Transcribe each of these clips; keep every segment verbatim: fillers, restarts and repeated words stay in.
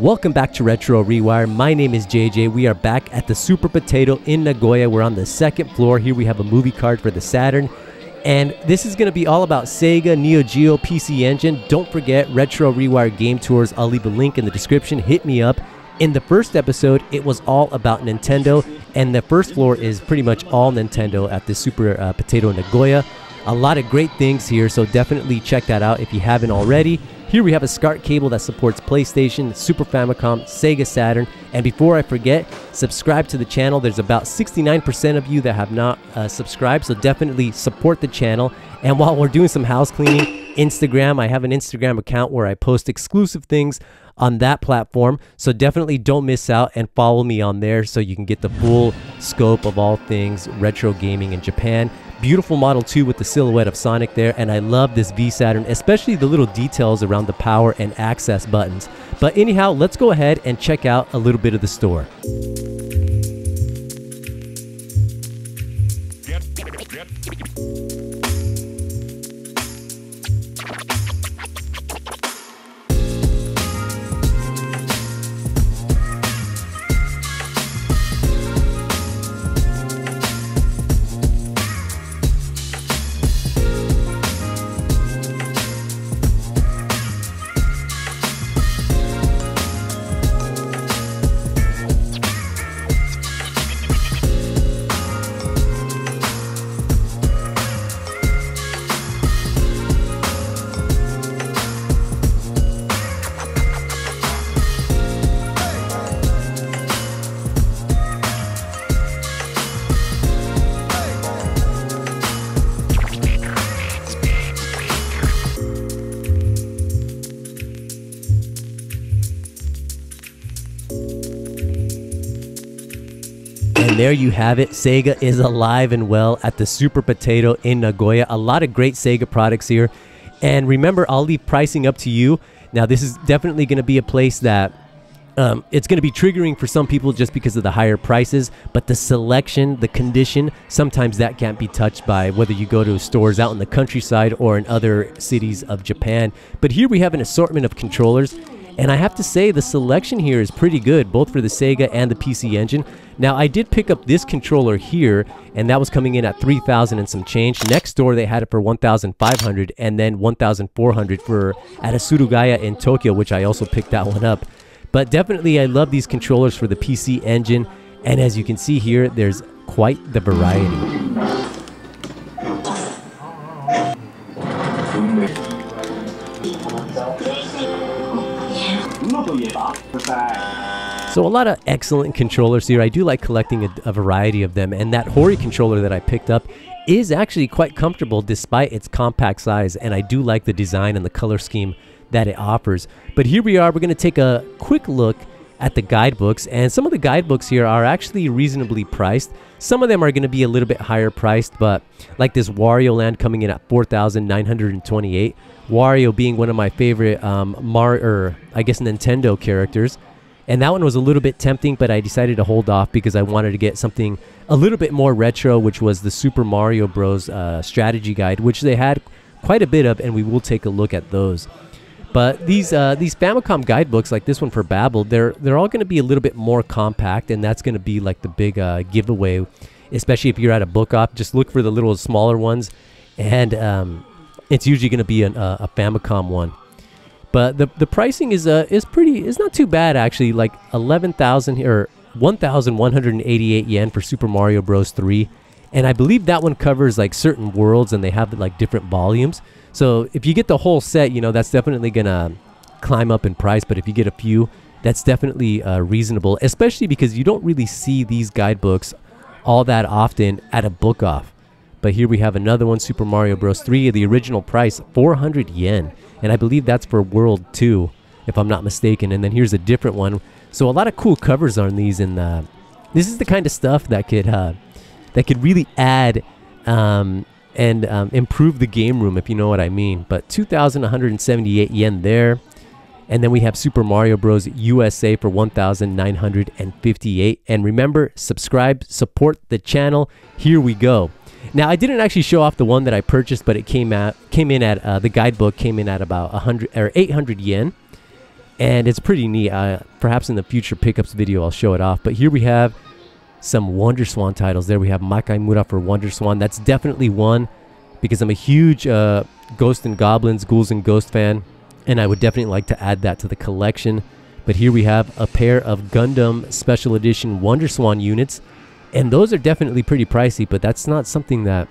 Welcome back to Retro Rewire. My name is J J. We are back at the Super Potato in Nagoya. We're on the second floor. Here we have a movie card for the Saturn. And this is going to be all about Sega, Neo Geo, P C Engine. Don't forget, Retro Rewire Game Tours. I'll leave a link in the description. Hit me up. In the first episode, it was all about Nintendo. And the first floor is pretty much all Nintendo at the Super uh, Potato Nagoya. A lot of great things here, so definitely check that out if you haven't already. Here we have a SCART cable that supports PlayStation, Super Famicom, Sega Saturn, and before I forget, subscribe to the channel. There's about sixty-nine percent of you that have not uh, subscribed, so definitely support the channel. And while we're doing some house cleaning, Instagram, I have an Instagram account where I post exclusive things on that platform, so definitely don't miss out and follow me on there so you can get the full scope of all things retro gaming in Japan. Beautiful model too, with the silhouette of Sonic there, and I love this V Saturn, especially the little details around the power and access buttons. But anyhow, let's go ahead and check out a little bit of the store. There you have it. Sega is alive and well at the Super Potato in Nagoya. A lot of great Sega products here. And remember, I'll leave pricing up to you. Now, this is definitely going to be a place that um, it's going to be triggering for some people just because of the higher prices. But the selection, the condition, sometimes that can't be touched by whether you go to stores out in the countryside or in other cities of Japan. But here we have an assortment of controllers. And I have to say, the selection here is pretty good, both for the Sega and the P C Engine. Now, I did pick up this controller here, and that was coming in at three thousand dollars and some change. Next door, they had it for one thousand five hundred dollars and then one thousand four hundred dollars for at a Suruga-ya in Tokyo, which I also picked that one up. But definitely, I love these controllers for the P C Engine. And as you can see here, there's quite the variety. So a lot of excellent controllers here. I do like collecting a, a variety of them, and that Hori controller that I picked up is actually quite comfortable despite its compact size, and I do like the design and the color scheme that it offers. But here we are, we're going to take a quick look at the guidebooks, and some of the guidebooks here are actually reasonably priced. Some of them are going to be a little bit higher priced, but like this Wario Land coming in at four thousand nine hundred twenty-eight dollars. Wario being one of my favorite um, Mar or I guess Nintendo characters, and that one was a little bit tempting, but I decided to hold off because I wanted to get something a little bit more retro, which was the Super Mario Bros. Uh, strategy guide, which they had quite a bit of, and we will take a look at those. But these uh, these Famicom guidebooks, like this one for Babel, they're they're all going to be a little bit more compact, and that's going to be like the big uh, giveaway, especially if you're at a book op. Just look for the little smaller ones, and um, it's usually going to be an, uh, a Famicom one. But the the pricing is uh is pretty is not too bad actually. Like eleven thousand or one thousand one hundred and eighty eight yen for Super Mario Bros. three, and I believe that one covers like certain worlds, and they have like different volumes. So if you get the whole set, you know, that's definitely going to climb up in price. But if you get a few, that's definitely uh, reasonable, especially because you don't really see these guidebooks all that often at a book off. But here we have another one, Super Mario Bros. three, the original price, four hundred yen. And I believe that's for World two, if I'm not mistaken. And then here's a different one. So a lot of cool covers on these. And uh, this is the kind of stuff that could, uh, that could really add... Um, and um, improve the game room, if you know what I mean. But two thousand one hundred seventy-eight yen there. And then we have Super Mario Bros. U S A for one thousand nine hundred fifty-eight. And remember, subscribe, support the channel. Here we go. Now, I didn't actually show off the one that I purchased, but it came out, came in at uh, the guidebook came in at about one hundred or eight hundred yen. and it's pretty neat. Uh, perhaps in the future pickups video I'll show it off, but here we have some WonderSwan titles. There we have Makaimura for WonderSwan. That's definitely one, because I'm a huge uh, Ghosts and Goblins, Ghouls and Ghosts fan, and I would definitely like to add that to the collection. But here we have a pair of Gundam Special Edition WonderSwan units, and those are definitely pretty pricey, but that's not something that,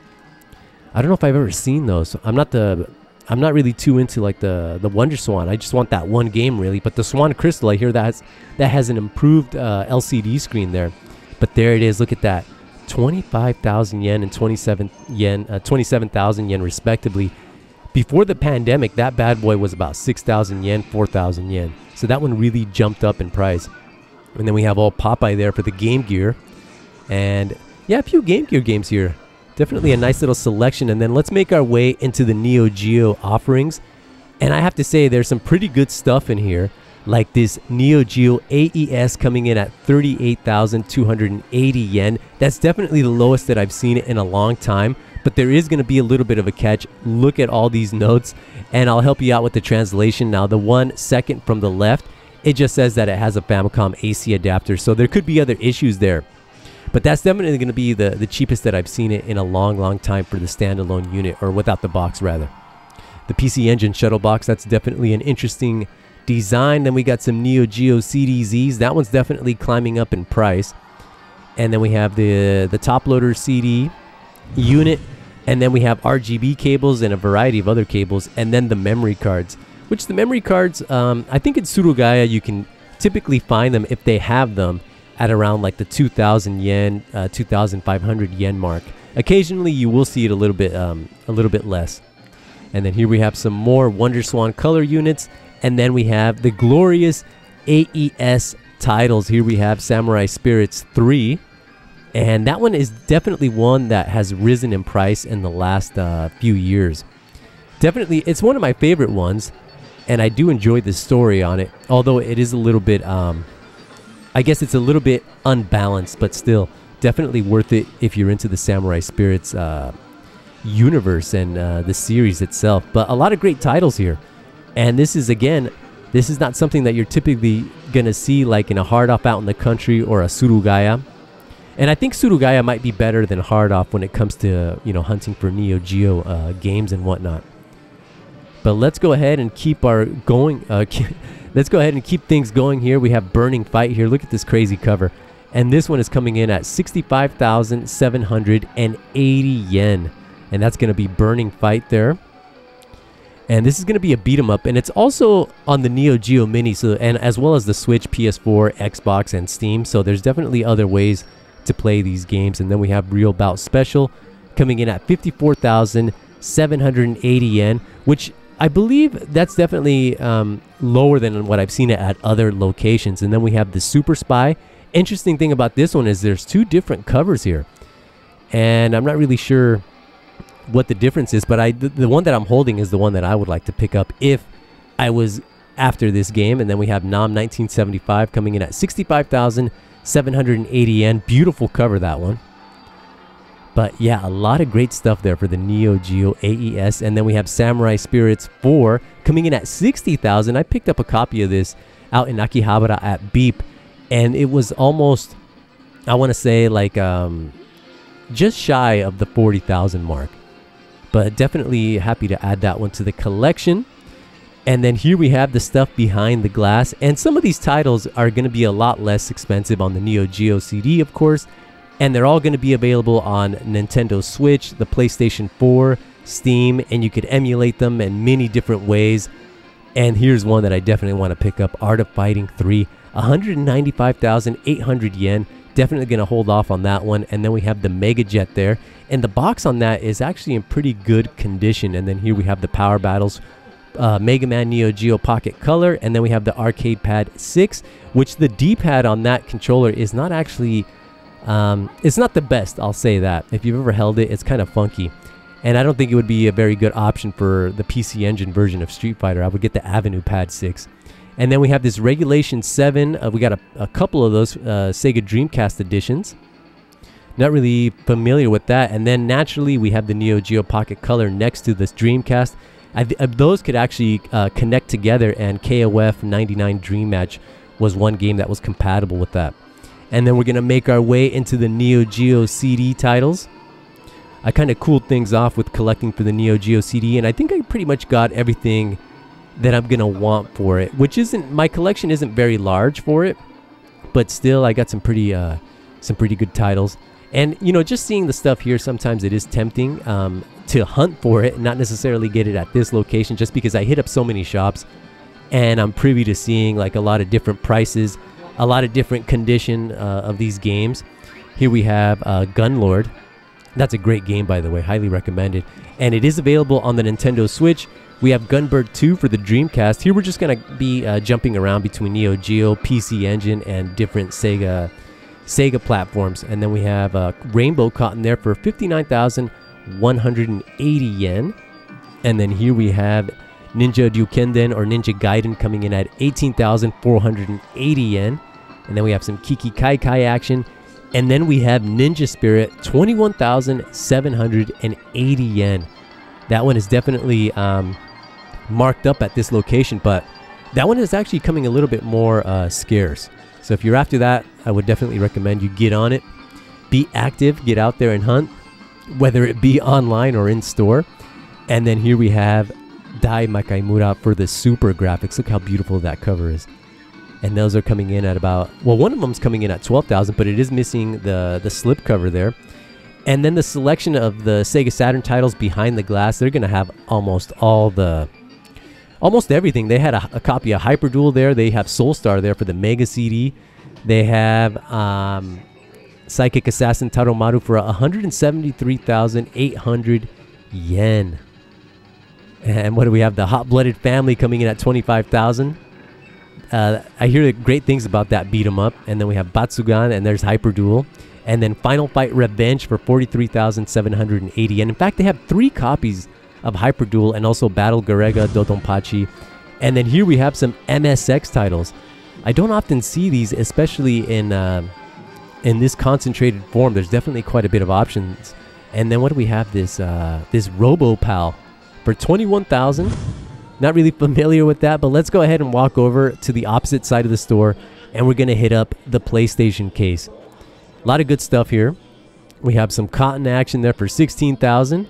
I don't know if I've ever seen those. I'm not the, I'm not really too into like the the WonderSwan. I just want that one game really. But the Swan Crystal, I hear that has, that has an improved uh, L C D screen there. But there it is. Look at that, twenty-five thousand yen and twenty-seven yen, uh, twenty-seven thousand yen respectively. Before the pandemic, that bad boy was about six thousand yen, four thousand yen. So that one really jumped up in price. And then we have all Popeye there for the Game Gear, and yeah, a few Game Gear games here. Definitely a nice little selection. And then let's make our way into the Neo Geo offerings. And I have to say there's some pretty good stuff in here, like this Neo Geo A E S coming in at thirty-eight thousand two hundred eighty yen. That's definitely the lowest that I've seen in a long time, but there is going to be a little bit of a catch. Look at all these notes, and I'll help you out with the translation. Now the one second from the left, it just says that it has a Famicom A C adapter, so there could be other issues there. But that's definitely going to be the, the cheapest that I've seen it in a long, long time for the standalone unit, or without the box, rather. The P C Engine Shuttle box, that's definitely an interesting design. Then we got some Neo Geo C Ds. That one's definitely climbing up in price. And then we have the, the Top Loader C D unit. And then we have R G B cables and a variety of other cables. And then the memory cards, which the memory cards, um, I think in Suruga-ya you can typically find them if they have them, at around like the two thousand yen, uh, two thousand five hundred yen mark. Occasionally you will see it a little bit um, a little bit less. And then here we have some more WonderSwan color units, and then we have the glorious A E S titles. Here we have Samurai Spirits three, and that one is definitely one that has risen in price in the last uh, few years. Definitely it's one of my favorite ones, and I do enjoy the story on it, although it is a little bit um, I guess it's a little bit unbalanced, but still definitely worth it if you're into the Samurai Spirits uh, universe and uh, the series itself. But a lot of great titles here. And this is, again, this is not something that you're typically going to see like in a Hard Off out in the country, or a Suruga-ya. And I think Suruga-ya might be better than Hard Off when it comes to, you know, hunting for Neo Geo uh, games and whatnot. But let's go ahead and keep our going... Uh, Let's go ahead and keep things going here. We have Burning Fight here. Look at this crazy cover. And this one is coming in at sixty-five thousand seven hundred eighty yen. And that's going to be Burning Fight there. And this is going to be a beat 'em up. And it's also on the Neo Geo Mini, so, and as well as the Switch, P S four, Xbox, and Steam. So there's definitely other ways to play these games. And then we have Real Bout Special coming in at fifty-four thousand seven hundred eighty yen, which... I believe that's definitely um, lower than what I've seen it at other locations. And then we have the Super Spy. Interesting thing about this one is there's two different covers here, and I'm not really sure what the difference is, but I th the one that I'm holding is the one that I would like to pick up if I was after this game. And then we have N O M nineteen seventy-five coming in at sixty-five thousand seven hundred eighty yen. Beautiful cover, that one. But yeah, a lot of great stuff there for the Neo Geo A E S. And then we have Samurai Spirits four coming in at sixty thousand. I picked up a copy of this out in Akihabara at Beep, and it was almost, I want to say, like um, just shy of the forty thousand mark. But definitely happy to add that one to the collection. And then here we have the stuff behind the glass. And some of these titles are going to be a lot less expensive on the Neo Geo C D, of course. And they're all going to be available on Nintendo Switch, the PlayStation four, Steam, and you could emulate them in many different ways. And here's one that I definitely want to pick up, Art of Fighting three, one hundred ninety-five thousand eight hundred yen. Definitely going to hold off on that one. And then we have the Mega Jet there. And the box on that is actually in pretty good condition. And then here we have the Power Battles, uh, Mega Man Neo Geo Pocket Color. And then we have the Arcade Pad six, which the D-pad on that controller is not actually... Um, it's not the best, I'll say that. If you've ever held it, it's kind of funky. And I don't think it would be a very good option for the P C Engine version of Street Fighter. I would get the Avenue Pad six. And then we have this Regulation seven. Uh, we got a, a couple of those uh, Sega Dreamcast editions. Not really familiar with that. And then naturally we have the Neo Geo Pocket Color next to this Dreamcast. I th those could actually uh, connect together, and K O F ninety-nine Dream Match was one game that was compatible with that. And then we're going to make our way into the Neo Geo C D titles. I kind of cooled things off with collecting for the Neo Geo C D, and I think I pretty much got everything that I'm going to want for it, which isn't, my collection isn't very large for it, but still I got some pretty, uh, some pretty good titles. And, you know, just seeing the stuff here, sometimes it is tempting um, to hunt for it, not necessarily get it at this location, just because I hit up so many shops and I'm privy to seeing like a lot of different prices, a lot of different condition uh, of these games. Here we have uh, Gunlord. That's a great game, by the way, highly recommended. And it is available on the Nintendo Switch. We have Gunbird two for the Dreamcast. Here we're just going to be uh, jumping around between Neo Geo, P C Engine, and different Sega... Sega platforms. And then we have uh, Rainbow Cotton there for fifty-nine thousand one hundred eighty yen. And then here we have Ninja Ryukenden or Ninja Gaiden coming in at eighteen thousand four hundred eighty yen. And then we have some Kiki Kai Kai action. And then we have Ninja Spirit, twenty-one thousand seven hundred eighty yen. That one is definitely um, marked up at this location, but that one is actually coming a little bit more uh, scarce. So if you're after that, I would definitely recommend you get on it. Be active, get out there and hunt, whether it be online or in store. And then here we have Dai Makaimura for the Super Graphics. Look how beautiful that cover is. And those are coming in at about, well, one of them's coming in at twelve thousand, but it is missing the, the slip cover there. And then the selection of the Sega Saturn titles behind the glass, they're going to have almost all the... almost everything. They had a, a copy of Hyper Duel there. They have Soulstar there for the Mega C D. They have um, Psychic Assassin Taromaru for one hundred seventy-three thousand eight hundred yen. And what do we have? The Hot Blooded Family coming in at twenty-five thousand. Uh, I hear great things about that beat 'em up. And then we have Batsugan, and there's Hyper Duel. And then Final Fight Revenge for forty-three thousand seven hundred eighty yen. In fact, they have three copies of Hyper Duel and also Battle Garega Dodonpachi. And then here we have some M S X titles. I don't often see these, especially in uh, in this concentrated form. There's definitely quite a bit of options. And then what do we have? This uh, this RoboPal for twenty-one thousand. Not really familiar with that, but let's go ahead and walk over to the opposite side of the store, and we're gonna hit up the PlayStation case. A lot of good stuff here. We have some cotton action there for sixteen thousand.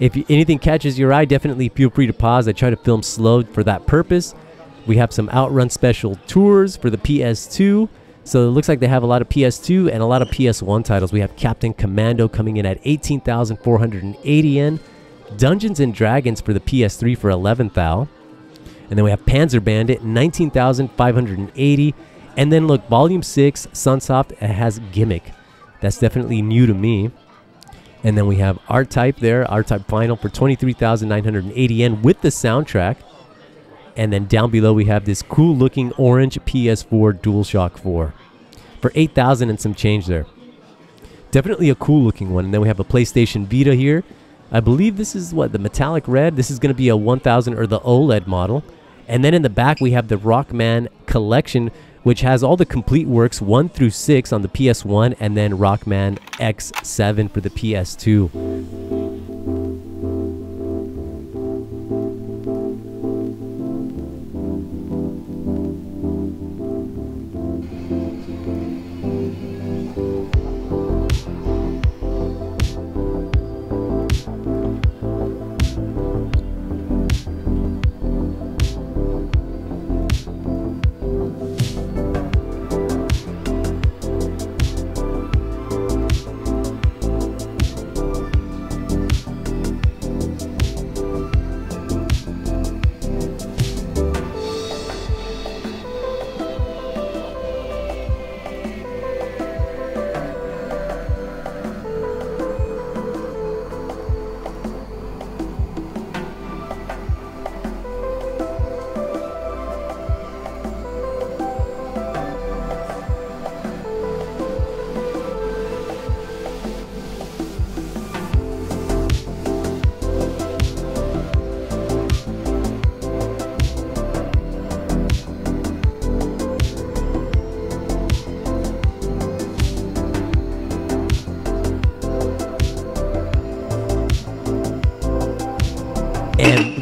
If anything catches your eye, definitely feel free to pause. I try to film slow for that purpose. We have some Outrun Special Tours for the P S two. So it looks like they have a lot of P S two and a lot of P S one titles. We have Captain Commando coming in at eighteen thousand four hundred eighty yen. Dungeons and Dragons for the P S three for eleven thousand. And then we have Panzer Bandit, nineteen thousand five hundred eighty. And then look, Volume six, Sunsoft, it has Gimmick. That's definitely new to me. And then we have R-Type there, R-Type Final for twenty-three thousand nine hundred eighty yen with the soundtrack. And then down below we have this cool looking orange P S four DualShock four for eight thousand and some change there. Definitely a cool looking one. And then we have a PlayStation Vita here. I believe this is what, the metallic red? This is going to be a one thousand or the OLED model. And then in the back we have the Rockman Collection, which has all the complete works one through six on the P S one, and then Rockman X seven for the P S two.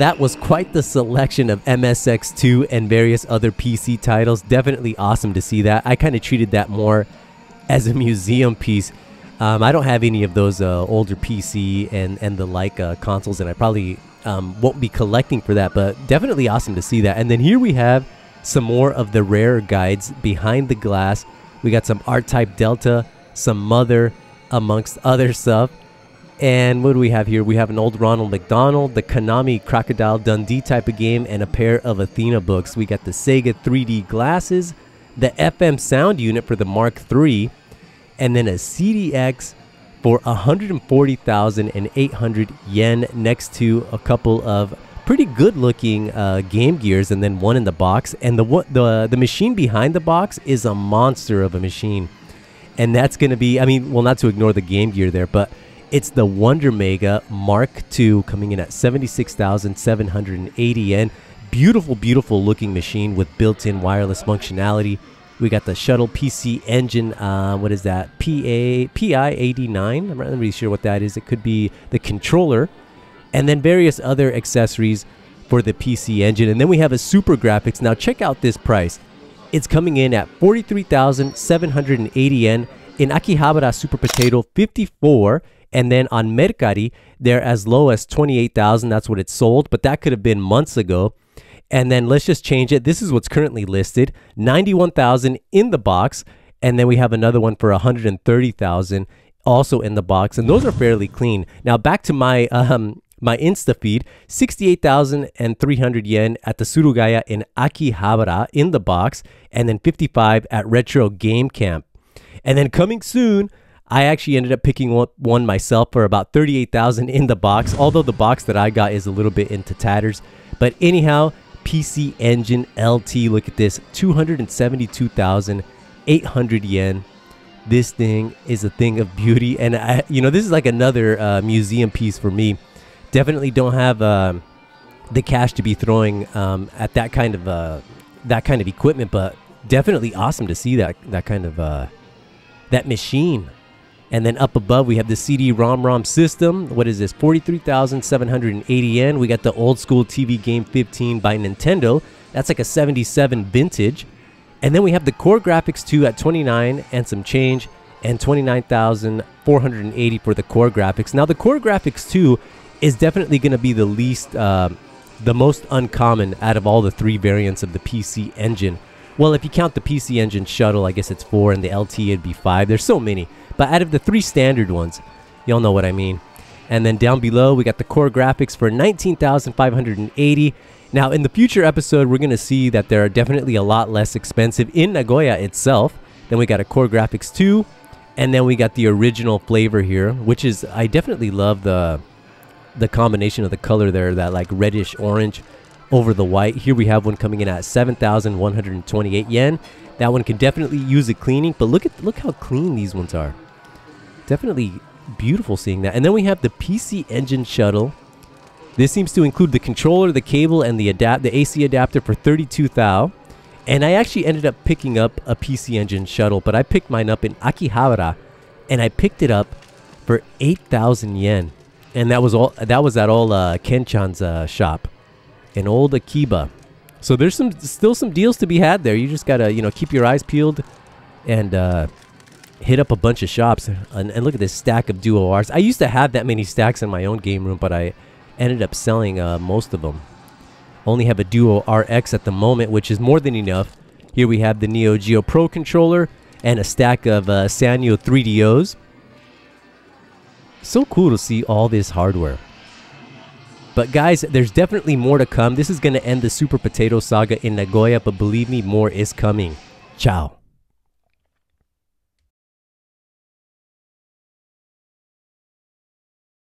that was quite the selection of M S X two and various other P C titles. Definitely awesome to see that. I kind of treated that more as a museum piece. Um, I don't have any of those uh, older P C and, and the like uh, consoles, and I probably um, won't be collecting for that, but definitely awesome to see that. And then here we have some more of the rare guides behind the glass. We got some R-Type Delta, some Mother, amongst other stuff. And what do we have here? We have an old Ronald McDonald, the Konami Crocodile Dundee type of game, and a pair of Athena books. We got the Sega three D glasses, the F M sound unit for the Mark three, and then a C D X for one hundred forty thousand eight hundred yen next to a couple of pretty good looking uh, Game Gears, and then one in the box. And the, the, the machine behind the box is a monster of a machine. And that's going to be, I mean, well, not to ignore the Game Gear there, but it's the Wonder Mega Mark two coming in at seventy-six thousand seven hundred eighty yen. Beautiful, beautiful looking machine with built-in wireless functionality. We got the Shuttle P C Engine, uh, what is that? P I eighty-nine? I'm not really sure what that is. It could be the controller. And then various other accessories for the P C Engine. And then we have a Super Graphics. Now check out this price. It's coming in at forty-three thousand seven hundred eighty yen. In Akihabara, Super Potato, fifty-four. And then on Mercari, they're as low as twenty-eight thousand. That's what it's sold, but that could have been months ago. And then let's just change it. This is what's currently listed, ninety-one thousand in the box. And then we have another one for one hundred thirty thousand also in the box. And those are fairly clean. Now back to my um, my Insta feed, sixty-eight thousand three hundred yen at the Suruga-ya in Akihabara in the box, and then fifty-five at Retro Game Camp. And then coming soon, I actually ended up picking up one myself for about thirty-eight thousand in the box, although the box that I got is a little bit into tatters. But anyhow, P C Engine L T, look at this, two hundred seventy-two thousand eight hundred yen. This thing is a thing of beauty. And, I, you know, this is like another uh, museum piece for me. Definitely don't have um, the cash to be throwing um, at that kind of uh, that kind of equipment, but definitely awesome to see that, that kind of, uh, that machine. And then up above, we have the C D ROM ROM system. What is this? forty-three thousand seven hundred eighty yen. We got the old school T V game fifteen by Nintendo. That's like a seventy-seven vintage. And then we have the Core Graphics two at twenty-nine and some change, and twenty-nine thousand four hundred eighty for the Core Graphics. Now, the Core Graphics two is definitely going to be the least, uh, the most uncommon out of all the three variants of the P C Engine. Well, if you count the P C Engine Shuttle, I guess it's four, and the L T it'd be five. There's so many. But out of the three standard ones, y'all know what I mean. And then down below, we got the Core Graphics for nineteen thousand five hundred eighty. Now, in the future episode, we're going to see that they're definitely a lot less expensive in Nagoya itself. Then we got a Core Graphics two, and then we got the original flavor here, which is, I definitely love the, the combination of the color there, that like reddish orange over the white. Here we have one coming in at seven thousand one hundred twenty-eight yen. That one can definitely use a cleaning, but look at look how clean these ones are. Definitely beautiful seeing that. And then we have the P C Engine Shuttle. This seems to include the controller, the cable, and the adapt the A C adapter for thirty-two thousand. And I actually ended up picking up a P C Engine Shuttle, but I picked mine up in Akihabara, and I picked it up for eight thousand yen. And that was all. That was at all uh, Kenchan's uh, shop. An old Akiba. So there's some still some deals to be had there. You just gotta, you know, keep your eyes peeled and uh, hit up a bunch of shops. And, and look at this stack of Duo Rs. I used to have that many stacks in my own game room, but I ended up selling uh, most of them. Only have a Duo R X at the moment, which is more than enough. Here we have the Neo Geo Pro controller and a stack of uh, Sanyo three D Os. So cool to see all this hardware. But guys, there's definitely more to come. This is going to end the Super Potato saga in Nagoya, but believe me, more is coming. Ciao.